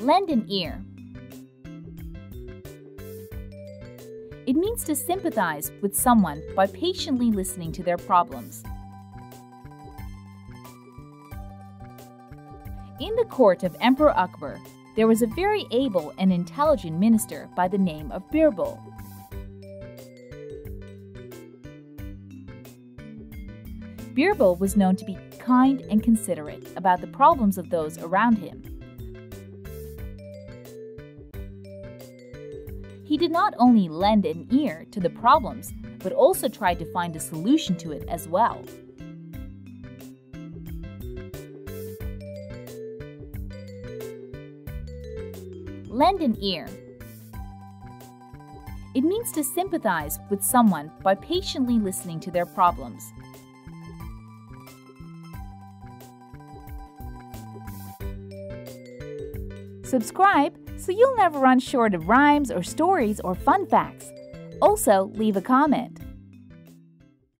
lend an ear. It means to sympathize with someone by patiently listening to their problems. In the court of Emperor Akbar, there was a very able and intelligent minister by the name of Birbal. Birbal was known to be kind and considerate about the problems of those around him. He did not only lend an ear to the problems, but also tried to find a solution to it as well. Lend an ear. It means to sympathize with someone by patiently listening to their problems. Subscribe so you'll never run short of rhymes or stories or fun facts. Also, leave a comment.